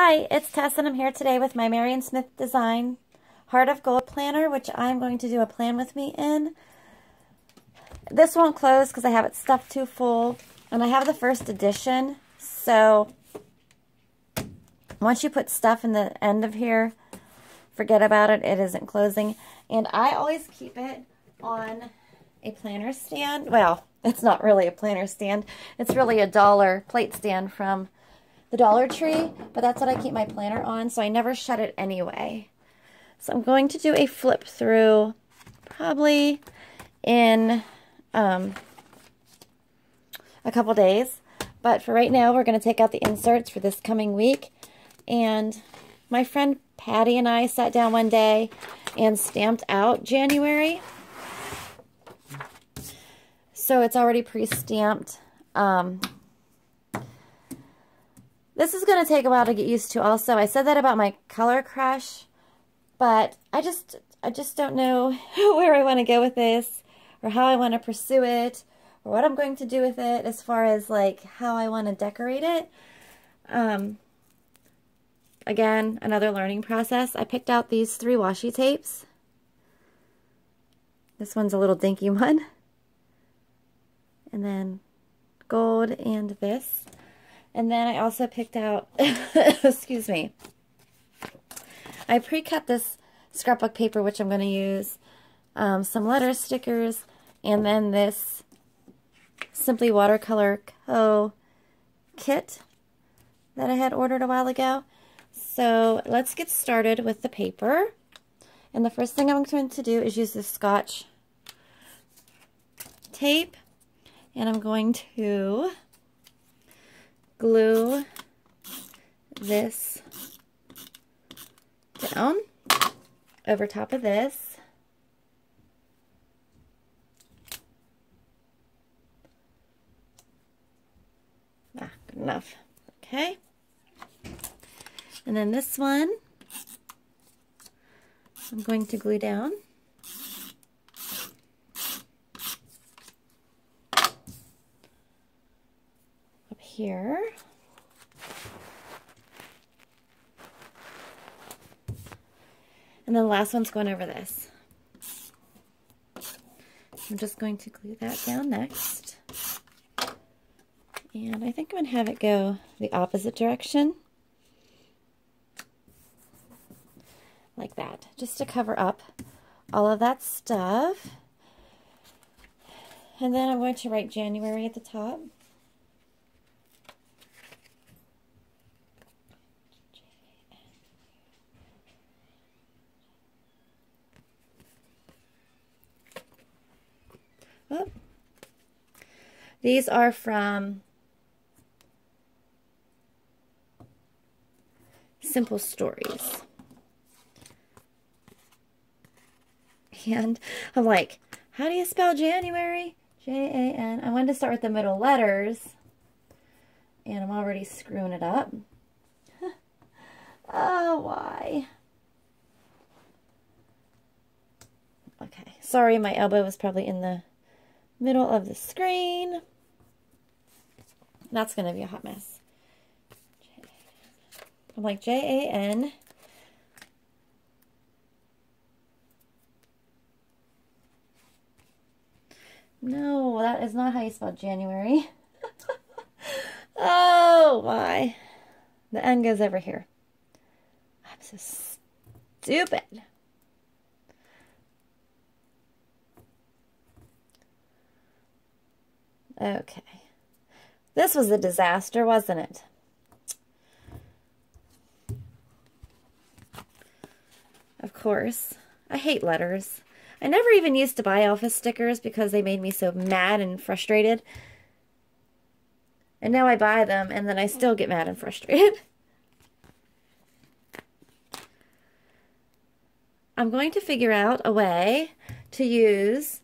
Hi, it's Tess, and I'm here today with my Marion Smith Design Heart of Gold Planner, which I'm going to do a plan with me in. This won't close because I have it stuffed too full, and I have the first edition, so once you put stuff in the end of here, forget about it. It isn't closing, and I always keep it on a planner stand. Well, it's not really a planner stand. It's really a dollar plate stand from the Dollar Tree, but that's what I keep my planner on, so I never shut it anyway. So I'm going to do a flip through probably in a couple days, but for right now, we're going to take out the inserts for this coming week. And my friend Patty and I sat down one day and stamped out January. So it's already pre-stamped. This is going to take a while to get used to also. I said that about my Color Crush, but I just don't know where I want to go with this or how I want to pursue it or what I'm going to do with it as far as like how I want to decorate it. Again, another learning process. I picked out these three washi tapes. This one's a little dinky one. And then gold and this. And then I also picked out, excuse me, I pre-cut this scrapbook paper, which I'm going to use, some letter stickers, and then this Simply Watercolor Co. kit that I had ordered a while ago. So let's get started with the paper. And the first thing I'm going to do is use this Scotch tape, and I'm going to glue this down over top of this. Ah, good enough. Okay. And then this one, I'm going to glue down. Here. And then the last one's going over this. I'm just going to glue that down next. And I think I'm going to have it go the opposite direction. Like that, just to cover up all of that stuff. And then I'm going to write January at the top. Oh. These are from Simple Stories. And I'm like, how do you spell January? J-A-N. I wanted to start with the middle letters, and I'm already screwing it up. Oh, why? Okay. Sorry, my elbow was probably in the middle of the screen. That's going to be a hot mess. I'm like J-A-N. No, that is not how you spell January. Oh, why? The N goes over here. I'm so stupid. Okay, this was a disaster, wasn't it? Of course, I hate letters. I never even used to buy office stickers because they made me so mad and frustrated. And now I buy them and then I still get mad and frustrated. I'm going to figure out a way to use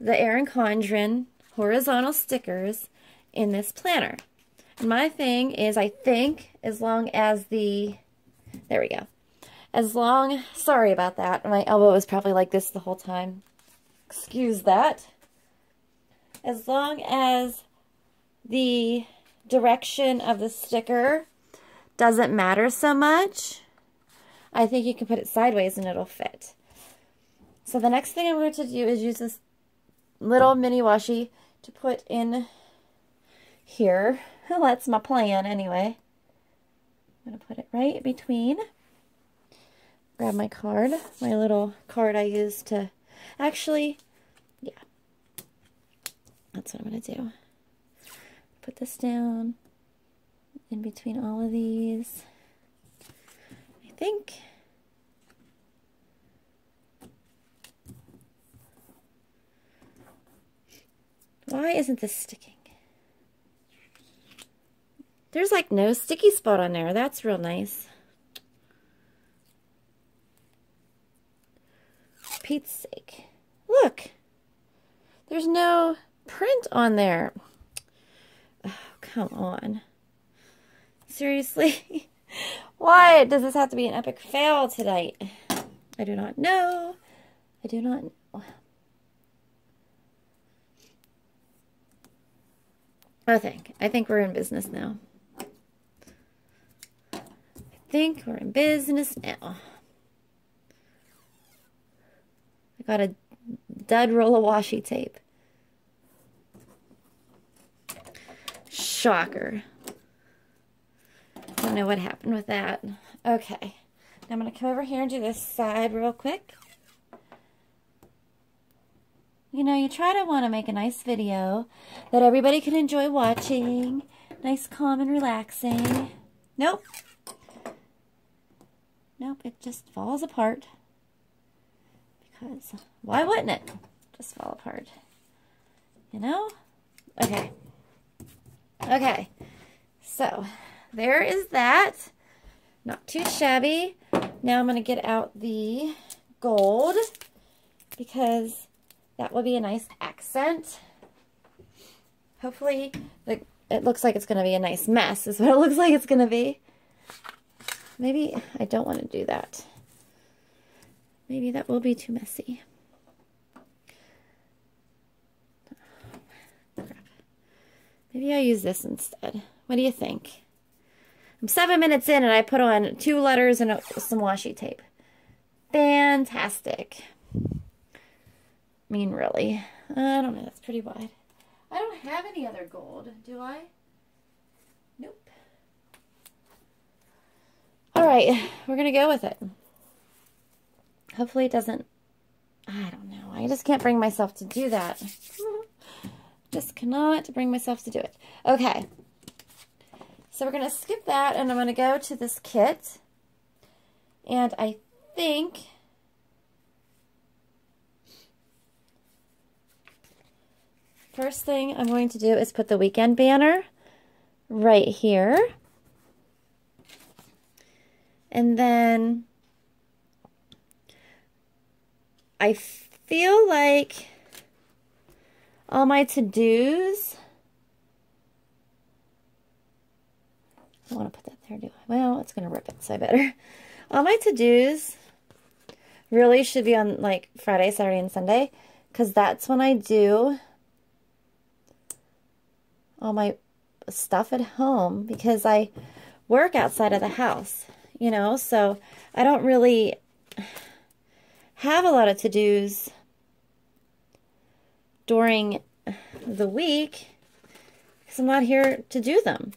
the Erin Condren horizontal stickers in this planner. And my thing is, I think as long as the, there we go. As long, sorry about that. My elbow was probably like this the whole time. Excuse that. As long as the direction of the sticker doesn't matter so much. I think you can put it sideways and it'll fit. So the next thing I'm going to do is use this little mini washi to put in here. Well, that's my plan anyway. I'm going to put it right between. Grab my card, my little card I used to, actually, yeah, that's what I'm going to do. Put this down in between all of these, I think. Why isn't this sticking? There's like no sticky spot on there. That's real nice. For Pete's sake. Look. There's no print on there. Oh, come on. Seriously? Why does this have to be an epic fail tonight? I do not know. I do not know. I think we're in business now. I think we're in business now. I got a dud roll of washi tape. Shocker. I don't know what happened with that. Okay. Now I'm going to come over here and do this side real quick. You know, you try to want to make a nice video that everybody can enjoy watching. Nice, calm, and relaxing. Nope. Nope, it just falls apart. Because, why wouldn't it just fall apart? You know? Okay. Okay. So, there is that. Not too shabby. Now I'm going to get out the gold. Because that will be a nice accent. Hopefully, it looks like it's going to be a nice mess, is what it looks like it's going to be. Maybe I don't want to do that. Maybe that will be too messy. Crap. Maybe I'll use this instead. What do you think? I'm 7 minutes in and I put on 2 letters and some washi tape. Fantastic. I mean, really. I don't know. That's pretty wide. I don't have any other gold, do I? Nope. All right. We're going to go with it. Hopefully it doesn't... I don't know. I just can't bring myself to do that. Just cannot bring myself to do it. Okay. So we're going to skip that, and I'm going to go to this kit. And I think... first thing I'm going to do is put the weekend banner right here. And then I feel like all my to-dos. I don't want to put that there, do I? Well, it's going to rip it, so I better. All my to-dos really should be on like Friday, Saturday, and Sunday, because that's when I do all my stuff at home, because I work outside of the house, you know, so I don't really have a lot of to-dos during the week because I'm not here to do them,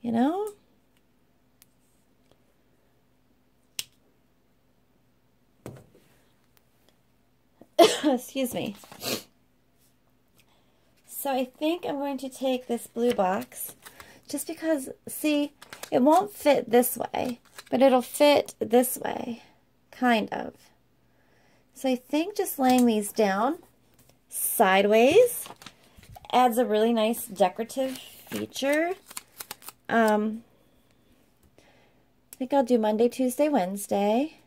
you know? Excuse me. So I think I'm going to take this blue box just because, see, it won't fit this way, but it'll fit this way, kind of. So I think just laying these down sideways adds a really nice decorative feature. I think I'll do Monday, Tuesday, Wednesday.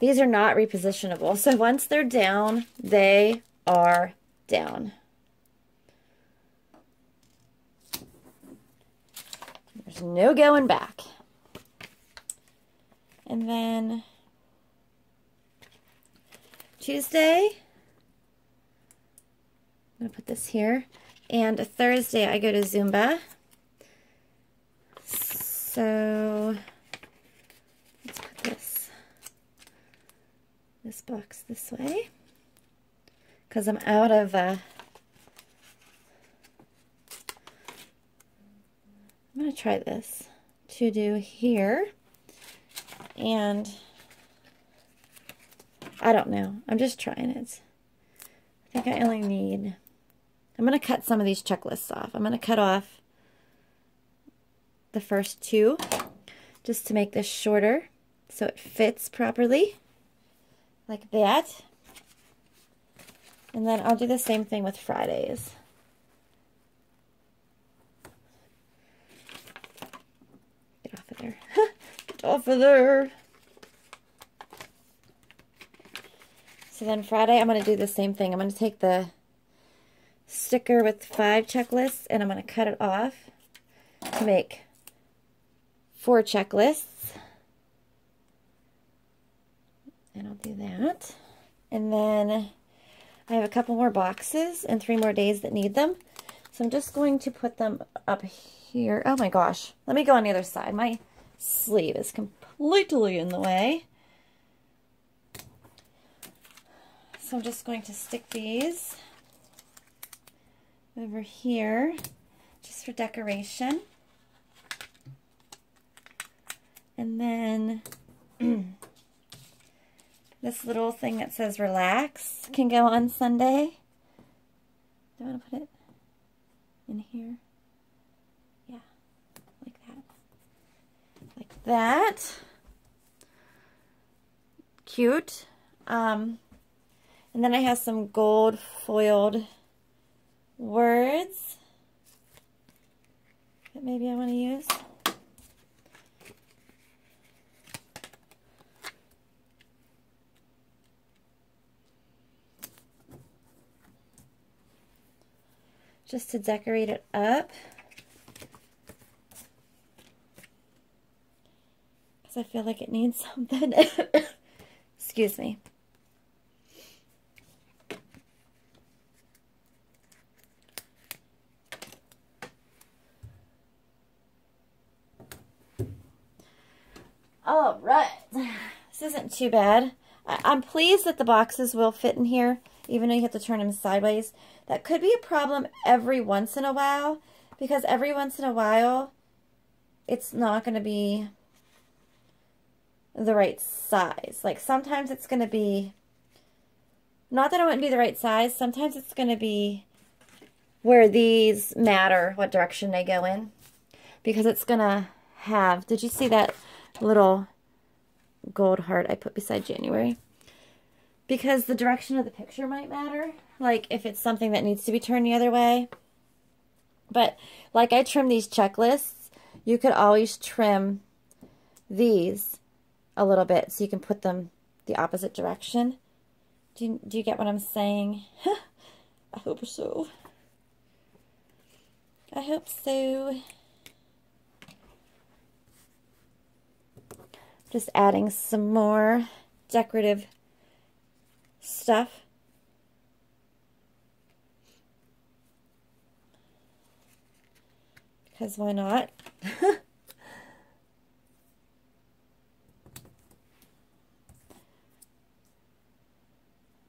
These are not repositionable, so once they're down, they are down. There's no going back. And then Tuesday, I'm going to put this here. And Thursday I go to Zumba. So let's put this box this way, because I'm out of I'm going to try this to do here, and I don't know, I'm just trying it. I think I only need, I'm going to cut some of these checklists off. I'm going to cut off the first two just to make this shorter so it fits properly, like that. And then I'll do the same thing with Fridays. Get off of there. Get off of there. So then Friday, I'm going to do the same thing. I'm going to take the sticker with 5 checklists and I'm going to cut it off to make 4 checklists. And I'll do that. And then I have a couple more boxes and 3 more days that need them. So I'm just going to put them up here. Oh my gosh. Let me go on the other side. My sleeve is completely in the way. So I'm just going to stick these over here just for decoration. And then this little thing that says relax can go on Sunday. Do I want to put it in here? Yeah, like that. Like that. Cute. And then I have some gold foiled words that maybe I want to use. Just to decorate it up, because I feel like it needs something. Excuse me. All right, this isn't too bad. I'm pleased that the boxes will fit in here, even though you have to turn them sideways. That could be a problem every once in a while, because every once in a while, it's not going to be the right size. Like sometimes it's going to be, not that it wouldn't be the right size, sometimes it's going to be where these matter, what direction they go in, because it's going to have, did you see that little gold heart I put beside January? Because the direction of the picture might matter, like if it's something that needs to be turned the other way. But like I trim these checklists, you could always trim these a little bit so you can put them the opposite direction. Do you get what I'm saying? I hope so. I hope so. Just adding some more decorative stuff. Because why not?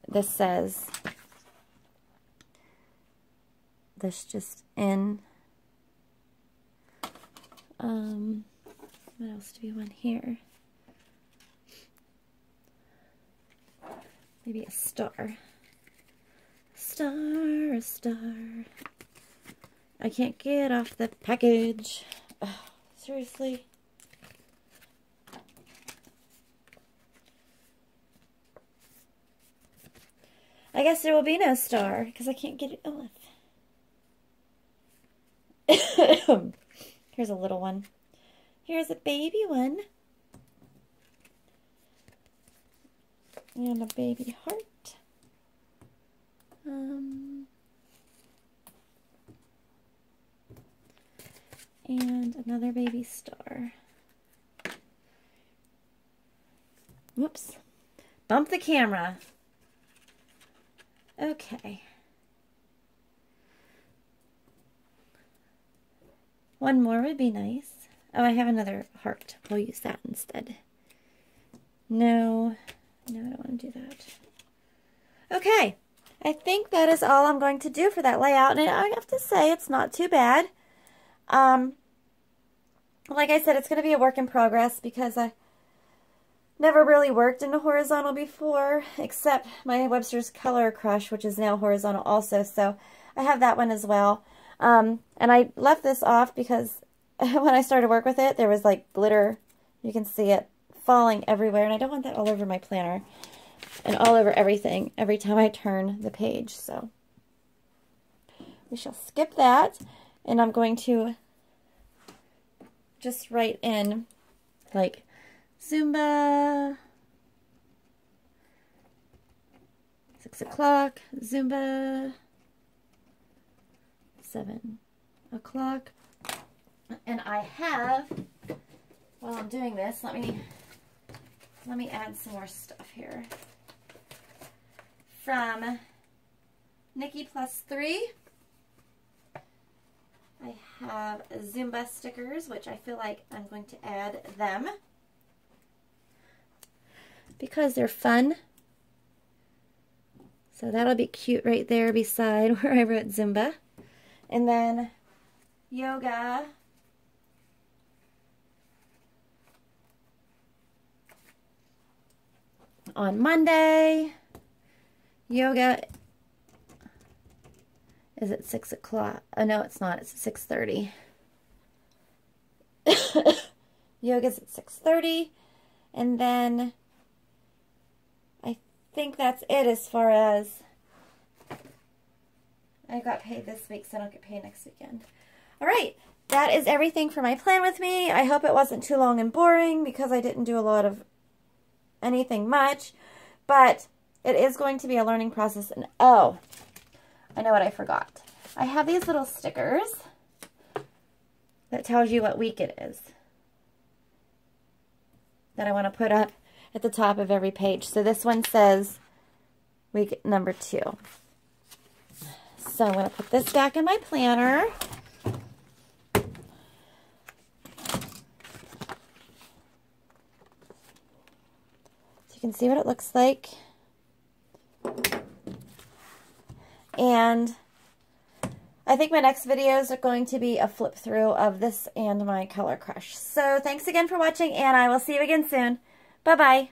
This says, this just in. What else do we want here? Maybe a star. Star, a star. I can't get off the package. Oh, seriously? I guess there will be no star because I can't get it off. Here's a little one. Here's a baby one. And a baby heart. And another baby star. Whoops. Bump the camera. Okay. One more would be nice. Oh, I have another heart. We'll use that instead. No, no, I don't want to do that. Okay, I think that is all I'm going to do for that layout. And I have to say, it's not too bad. Like I said, it's going to be a work in progress because I never really worked in a horizontal before, except my Webster's Color Crush, which is now horizontal also. So I have that one as well. And I left this off because when I started work with it, there was like glitter. You can see it falling everywhere, and I don't want that all over my planner and all over everything every time I turn the page. So we shall skip that, and I'm going to just write in like Zumba, 6 o'clock, Zumba, 7 o'clock. And I have, while I'm doing this, let me add some more stuff here from Nikki Plus Three. I have Zumba stickers, which I feel like I'm going to add them because they're fun. So that'll be cute right there beside where I wrote Zumba. And then yoga. On Monday, yoga is at 6 o'clock. Oh, no, it's not. It's 6:30. Yoga's at 6:30. And then I think that's it as far as I got paid this week, so I don't get paid next weekend. All right. That is everything for my plan with me. I hope it wasn't too long and boring because I didn't do a lot of anything much, but it is going to be a learning process. And oh, I know what I forgot. I have these little stickers that tells you what week it is that I want to put up at the top of every page. So this one says week number 2. So I'm going to put this back in my planner. You can see what it looks like, and I think my next videos are going to be a flip through of this and my Color Crush. So thanks again for watching, and I will see you again soon. Bye bye.